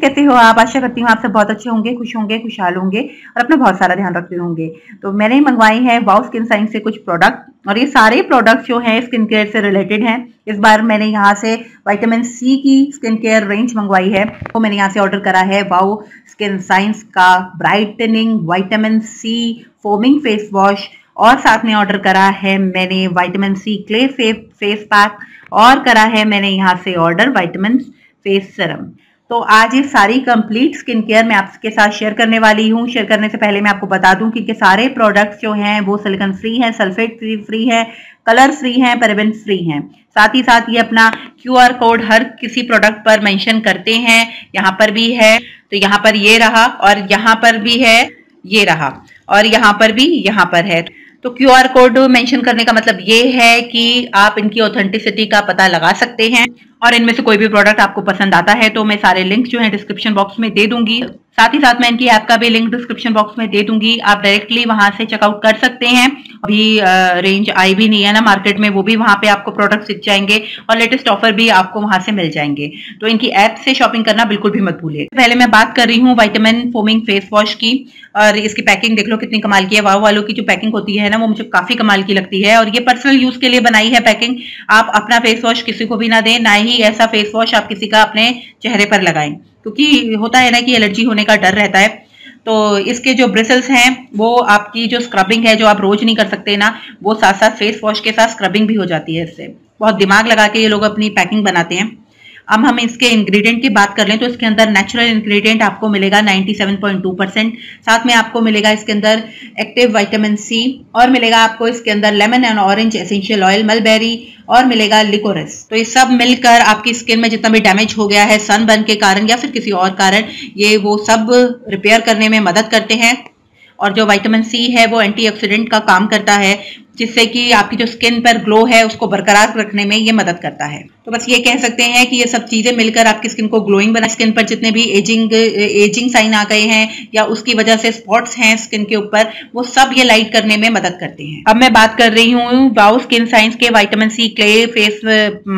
कैसे हो आप? आशा करती हूँ आप सब बहुत अच्छे होंगे, खुशहाल होंगे और अपना बहुत सारा ध्यान रखते होंगे। तो मैंने मंगवाई है वाव स्किन साइंस से कुछ प्रोडक्ट, और ये सारे प्रोडक्ट्स जो हैं स्किन केयर से रिलेटेड हैं। इस बार मैंने यहाँ से विटामिन सी की स्किन केयर रेंज मंगवाई है। तो मैंने यहाँ से ऑर्डर करा है वाव स्किन साइंस का brightening vitamin C foaming face wash, और साथ में ऑर्डर करा है मैंने vitamin C clay face pack, और करा है मैंने यहाँ से ऑर्डर विटामिन फेस सीरम। तो आज ये सारी कंप्लीट स्किन केयर मैं आपके साथ शेयर करने वाली हूँ। शेयर करने से पहले मैं आपको बता दूँ कि सारे प्रोडक्ट्स जो हैं वो सिलिकॉन फ्री हैं, सल्फेट फ्री हैं, कलर फ्री हैं, पैराबेन फ्री हैं। साथ ही साथ ये अपना QR कोड हर किसी प्रोडक्ट पर मेंशन करते हैं, यहाँ पर भी है, तो यहाँ पर ये रहा और यहाँ पर भी है, ये रहा और यहाँ पर भी, यहाँ पर है। तो QR कोड मेंशन करने का मतलब ये है कि आप इनकी ऑथेंटिसिटी का पता लगा सकते हैं, और इनमें से कोई भी प्रोडक्ट आपको पसंद आता है तो मैं सारे लिंक जो है डिस्क्रिप्शन बॉक्स में दे दूंगी। साथ ही साथ मैं इनकी ऐप का भी लिंक डिस्क्रिप्शन बॉक्स में दे दूंगी, आप डायरेक्टली वहां से चेकआउट कर सकते हैं। अभी रेंज आई भी नहीं है ना मार्केट में, वो भी वहां पे आपको प्रोडक्ट दिख जाएंगे और लेटेस्ट ऑफर भी आपको वहां से मिल जाएंगे। तो इनकी ऐप से शॉपिंग करना बिल्कुल भी मत भूलिए। पहले मैं बात कर रही हूँ विटामिन फोमिंग फेस वॉश की, और इसकी पैकिंग देख लो कितनी कमाल की है। वाव वालों की जो पैकिंग होती है ना वो मुझे काफी कमाल की लगती है, और ये पर्सनल यूज के लिए बनाई है पैकिंग। आप अपना फेस वॉश किसी को भी ना दें, ना ही ऐसा फेस वॉश आप किसी का अपने चेहरे पर लगाएं, क्योंकि होता है ना कि एलर्जी होने का डर रहता है। तो इसके जो ब्रिसल्स हैं वो आपकी जो स्क्रबिंग है जो आप रोज नहीं कर सकते ना, वो साथ साथ फेस वॉश के साथ स्क्रबिंग भी हो जाती है। इससे बहुत दिमाग लगा के ये लोग अपनी पैकिंग बनाते हैं। अब हम इसके इंग्रेडिएंट की बात कर लें तो इसके अंदर नेचुरल इंग्रेडिएंट आपको मिलेगा 97.2%। साथ में आपको मिलेगा इसके अंदर एक्टिव विटामिन सी, और मिलेगा आपको इसके अंदर lemon and orange essential oil, mulberry, और मिलेगा लिकोरस। तो ये सब मिलकर आपकी स्किन में जितना भी डैमेज हो गया है सनबर्न के कारण या फिर किसी और कारण, ये वो सब रिपेयर करने में मदद करते हैं। और जो विटामिन सी है वो एंटीऑक्सीडेंट का काम करता है, जिससे कि आपकी जो स्किन पर ग्लो है उसको बरकरार रखने में ये मदद करता है। तो बस ये कह सकते हैं कि ये सब चीज़ें मिलकर आपकी स्किन को ग्लोइंग बना। स्किन पर जितने भी एजिंग साइन आ गए हैं या उसकी वजह से स्पॉट्स हैं स्किन के ऊपर, वो सब ये लाइट करने में मदद करते हैं। अब मैं बात कर रही हूँ वाव स्किन साइंस के vitamin C clay face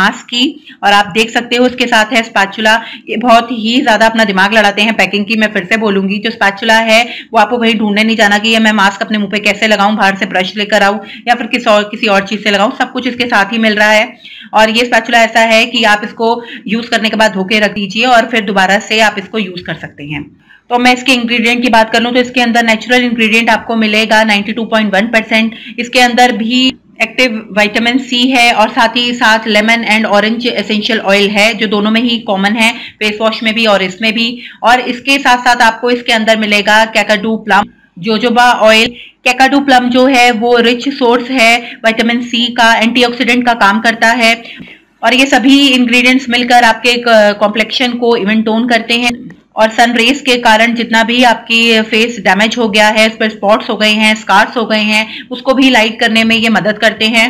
mask की, और आप देख सकते हो उसके साथ है स्पैचुला। ये बहुत ही ज़्यादा अपना दिमाग लड़ाते हैं पैकिंग की, मैं फिर से बोलूँगी। जो स्पैचुला है वो आपको वही ढूंढने नहीं जाना कि ये मैं मास्क अपने मुँह पर कैसे लगाऊँ, बाहर से ब्रश लेकर आऊँ या फिर किसी और चीज़ से लगाऊँ, सब कुछ इसके साथ ही मिल रहा है। और ये स्पैचुला ऐसा है कि आप इसको यूज़ करने के बाद धो के रख दीजिए और फिर दोबारा से आप इसको यूज़ कर सकते हैं। तो मैं इसके इंग्रेडिएंट की बात कर लूँ तो इसके अंदर नेचुरल इंग्रेडिएंट आपको मिलेगा 92.1%। इसके अंदर भी एक्टिव विटामिन सी है, और साथ ही साथ lemon and orange essential oil है, जो दोनों में ही कॉमन है, फेस वॉश में भी और इसमें भी। और इसके साथ साथ आपको इसके अंदर मिलेगा Kakadu plum jojoba oil. Kakadu plum जो है वो रिच सोर्स है विटामिन सी का, एंटीऑक्सीडेंट का काम करता है, और ये सभी इंग्रेडिएंट्स मिलकर आपके कॉम्प्लेक्शन को इवन टोन करते हैं। और सन रेज के कारण जितना भी आपकी फेस डैमेज हो गया है, इस पर स्पॉट्स हो गए हैं, स्कार्स हो गए हैं, उसको भी लाइट करने में ये मदद करते हैं।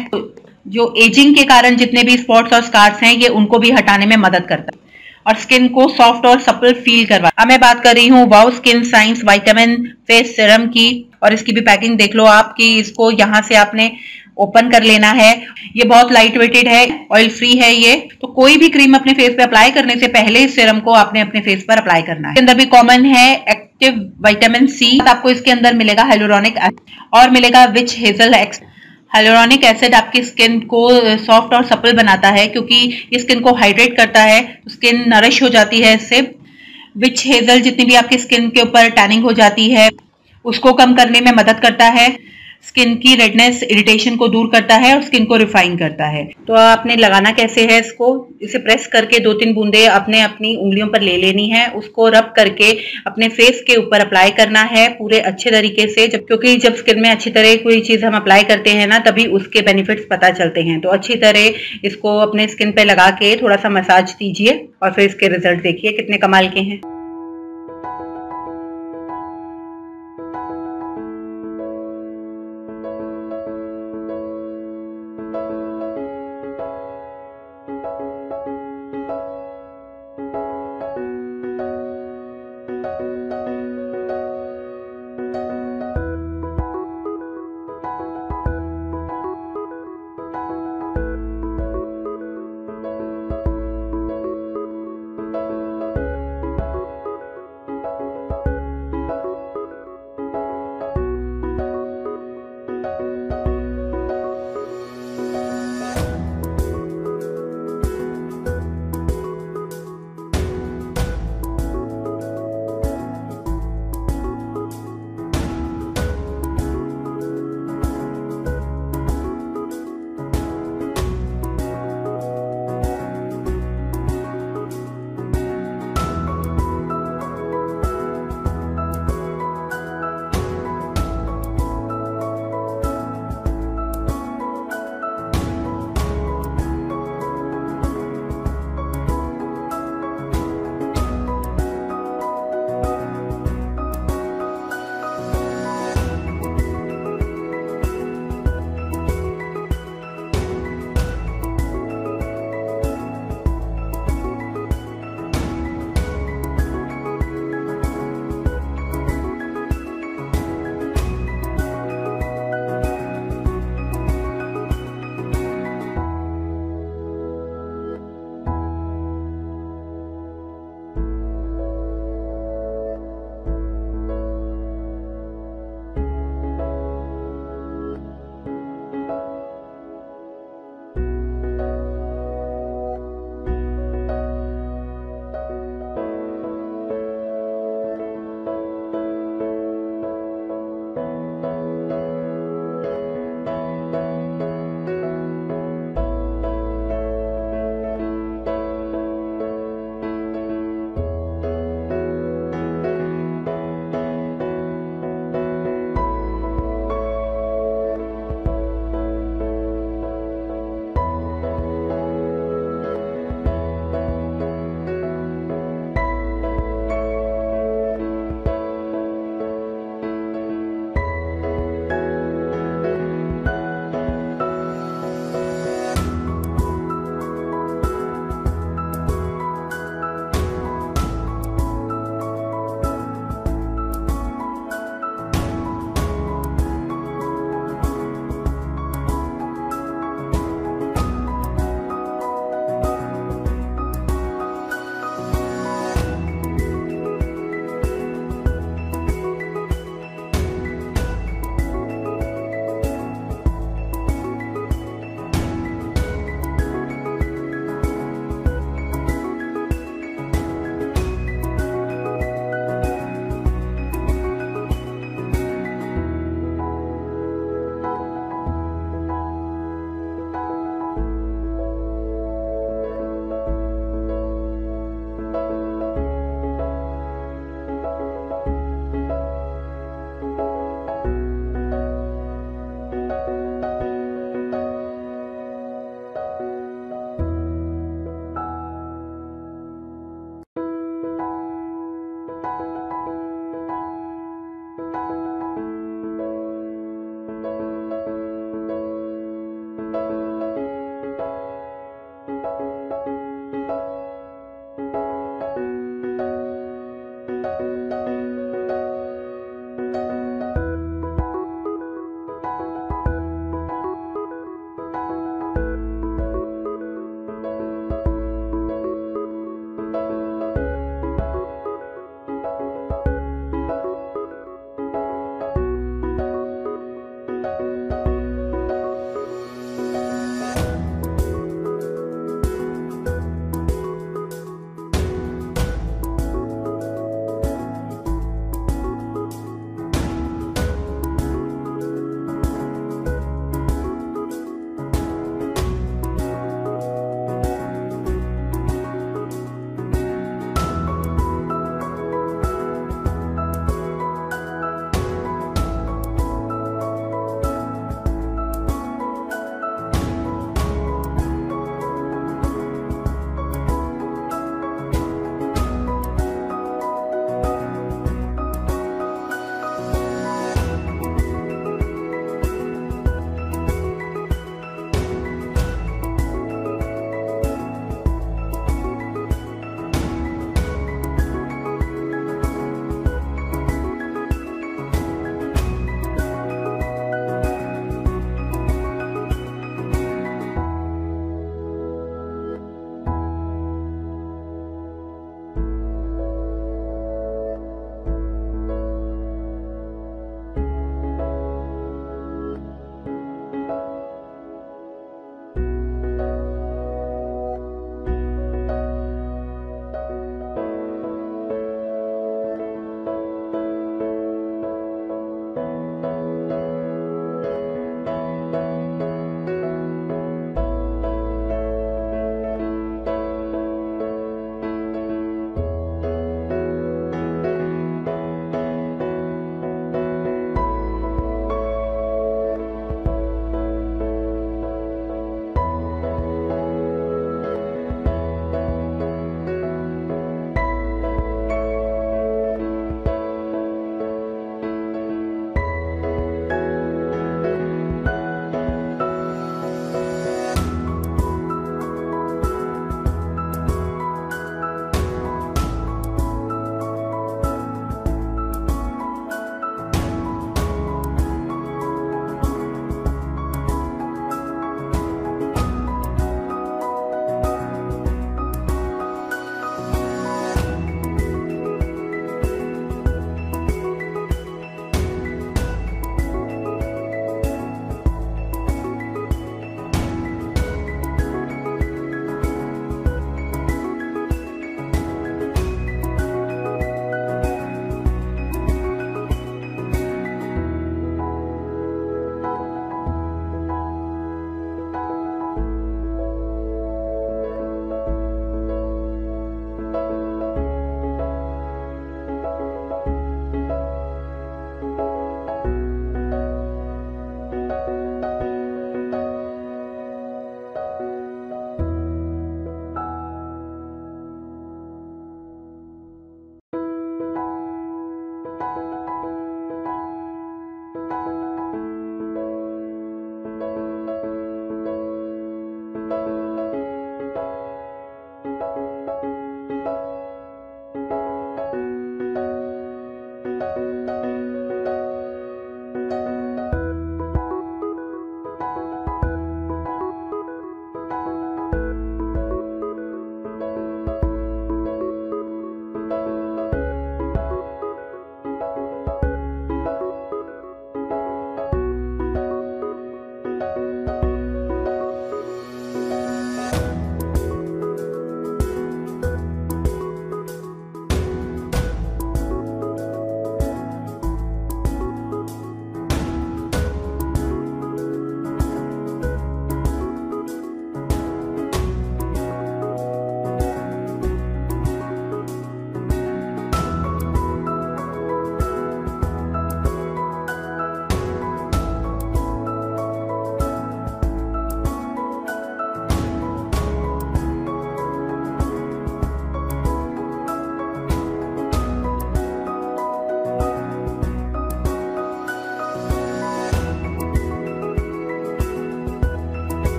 जो एजिंग के कारण जितने भी स्पॉट्स और स्कार्स हैं ये उनको भी हटाने में मदद करता है, और स्किन को सॉफ्ट और सपल फील करवा। अब मैं बात कर रही हूँ वाव skin science vitamin face serum की, और इसकी भी पैकिंग देख लो आप कि इसको यहाँ से आपने ओपन कर लेना है। ये बहुत लाइट वेटेड है, ऑयल फ्री है ये, तो कोई भी क्रीम अपने फेस पे अप्लाई करने से पहले इस सीरम को आपने अपने फेस पर अप्लाई करना है। इसके अंदर भी कॉमन है एक्टिव विटामिन सी, आपको इसके अंदर मिलेगा हाइलुरोनिक एसिड, और मिलेगा विच हेजल एक्स। हाइलुरोनिक एसिड आपकी स्किन को सॉफ्ट और सपल बनाता है, क्योंकि ये स्किन को हाइड्रेट करता है, स्किन नरिश हो जाती है इससे। विच हेजल जितनी भी आपकी स्किन के ऊपर टैनिंग हो जाती है उसको कम करने में मदद करता है, स्किन की रेडनेस इरिटेशन को दूर करता है और स्किन को रिफाइन करता है। तो आपने लगाना कैसे है इसको, इसे प्रेस करके 2-3 बूंदे आपने अपनी उंगलियों पर ले लेनी है, उसको रब करके अपने फेस के ऊपर अप्लाई करना है पूरे अच्छे तरीके से। क्योंकि जब स्किन में अच्छी तरह कोई चीज़ हम अप्लाई करते हैं ना तभी उसके बेनिफिट्स पता चलते हैं। तो अच्छी तरह इसको अपने स्किन पर लगा के थोड़ा सा मसाज दीजिए और फिर इसके रिजल्ट देखिए कितने कमाल के हैं।